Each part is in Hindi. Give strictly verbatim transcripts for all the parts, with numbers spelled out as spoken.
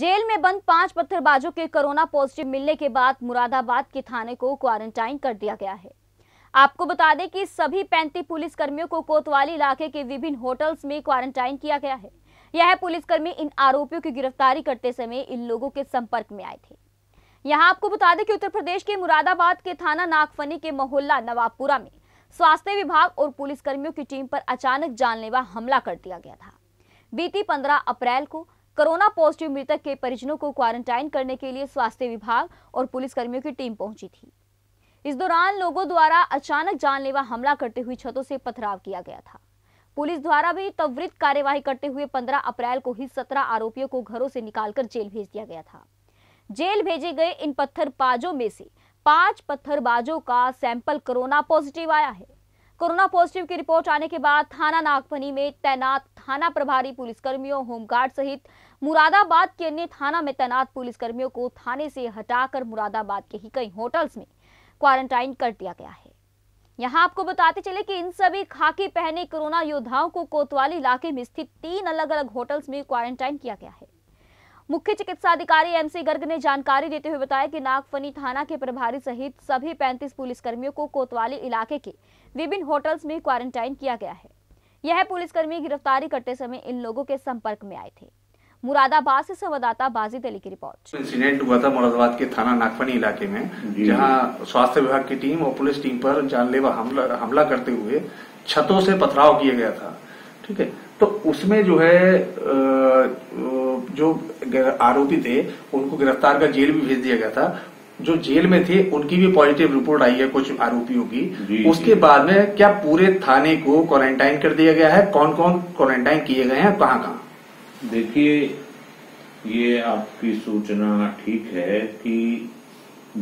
जेल में बंद पांच पत्थरबाजों के कोरोना पॉजिटिव मिलने के बाद मुरादाबाद के थाने को क्वारंटाइन कर दिया गया है। आपको बता दें कि सभी पैंतीस पुलिसकर्मियों को कोतवाली इलाके के विभिन्न होटल्स में क्वारंटाइन किया गया है। यह पुलिसकर्मी इन आरोपियों की गिरफ्तारी करते समय इन लोगों के संपर्क में आए थे। यहाँ आपको बता दें कि उत्तर प्रदेश के मुरादाबाद के थाना नागफनी के मोहल्ला नवाबपुरा में स्वास्थ्य विभाग और पुलिसकर्मियों की टीम पर अचानक जानलेवा हमला कर दिया गया था। बीती पंद्रह अप्रैल को कोरोना पॉजिटिव मृतक के परिजनों को क्वारंटाइन करने के लिए स्वास्थ्य विभाग और पुलिसकर्मियों की टीम पहुंची थी। इस दौरान लोगों द्वारा अचानक जानलेवा हमला करते हुए छतों से पथराव किया गया था। पुलिस द्वारा भी त्वरित कार्यवाही करते हुए पंद्रह अप्रैल को ही सत्रह आरोपियों को घरों से निकालकर जेल भेज दिया गया था। जेल भेजे गए इन पत्थरबाजों में से पांच पत्थरबाजों का सैंपल कोरोना पॉजिटिव आया है। कोरोना पॉजिटिव की रिपोर्ट आने के बाद थाना नागफनी में तैनात थाना प्रभारी पुलिसकर्मियों, होमगार्ड सहित मुरादाबाद के अन्य थाना में तैनात पुलिसकर्मियों को थाने से हटाकर मुरादाबाद के ही कई होटल्स में क्वारंटाइन कर दिया गया है। यहां आपको बताते चले कि इन सभी खाकी पहने कोरोना योद्धाओं को कोतवाली इलाके में स्थित तीन अलग अलग होटल्स में क्वारंटाइन किया गया है। मुख्य चिकित्सा अधिकारी एमसी गर्ग ने जानकारी देते हुए बताया कि नागफनी थाना के प्रभारी सहित सभी पैंतीस पुलिसकर्मियों को कोतवाली इलाके के विभिन्न होटल्स में क्वारंटाइन किया गया है। यह पुलिसकर्मी गिरफ्तारी करते समय इन लोगों के संपर्क में आए थे। मुरादाबाद से संवाददाता बाजीदली की रिपोर्ट। इंसिडेंट हुआ था मुरादाबाद के थाना नागफनी इलाके में, जहां स्वास्थ्य विभाग की टीम और पुलिस टीम पर जानलेवा हमला हमला करते हुए छतों से पथराव किया गया था। ठीक है, तो उसमें जो है जो आरोपी थे उनको गिरफ्तार कर जेल भी भेज दिया गया था। जो जेल में थे उनकी भी पॉजिटिव रिपोर्ट आई है कुछ आरोपियों की। उसके बाद में क्या पूरे थाने को क्वारंटाइन कर दिया गया है? कौन कौन क्वारंटाइन किए गए हैं, कहाँ कहाँ? देखिए, ये आपकी सूचना ठीक है कि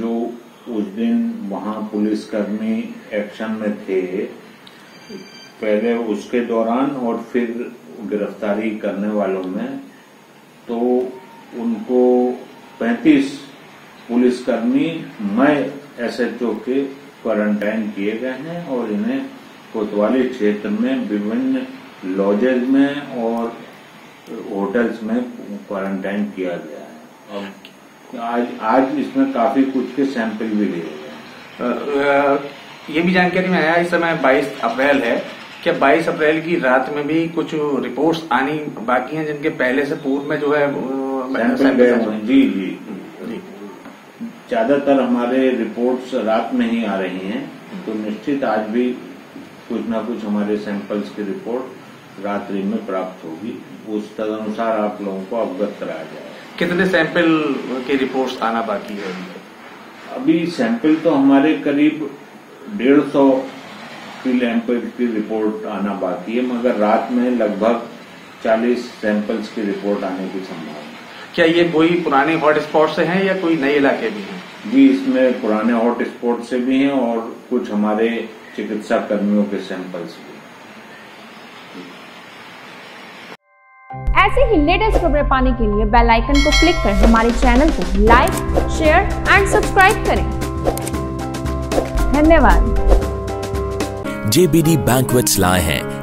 जो उस दिन वहां पुलिसकर्मी एक्शन में थे, पहले उसके दौरान और फिर गिरफ्तारी करने वालों में, तो उनको पैंतीस पुलिसकर्मी मैं एस एच ओ के क्वारंटाइन किए गए हैं और इन्हें कोतवाली क्षेत्र में विभिन्न लॉजेज में और होटल्स में क्वारंटाइन किया गया है। और आज आज इसमें काफी कुछ के सैंपल भी लिए गए। ये भी जानकारी में आया, इस समय बाईस अप्रैल है, क्या बाईस अप्रैल की रात में भी कुछ रिपोर्ट्स आनी बाकी हैं जिनके पहले से पूर्व में जो है सैंपल हैं? जी जी, ज्यादातर हमारे रिपोर्ट्स रात में ही आ रही हैं, तो निश्चित आज भी कुछ ना कुछ हमारे सैंपल्स की रिपोर्ट रात्रि में प्राप्त होगी। उस तदनुसार आप लोगों को अवगत कराया जाए। कितने सैंपल की रिपोर्ट्स आना बाकी है? अभी सैंपल तो हमारे करीब डेढ़ सौ सैंपल की रिपोर्ट आना बाकी है, मगर रात में लगभग चालीस सैंपल्स की रिपोर्ट आने की संभावना। क्या ये कोई पुराने हॉटस्पॉट से हैं या कोई नए इलाके भी हैं? जी, इसमें पुराने हॉटस्पॉट से भी हैं और कुछ हमारे चिकित्सा कर्मियों के सैंपल्स भी। ऐसे ही लेटेस्ट खबरें पाने के लिए बेल आइकन को क्लिक कर हमारे चैनल को लाइक, शेयर एंड सब्सक्राइब करें। धन्यवाद। J B D Banquets लाए हैं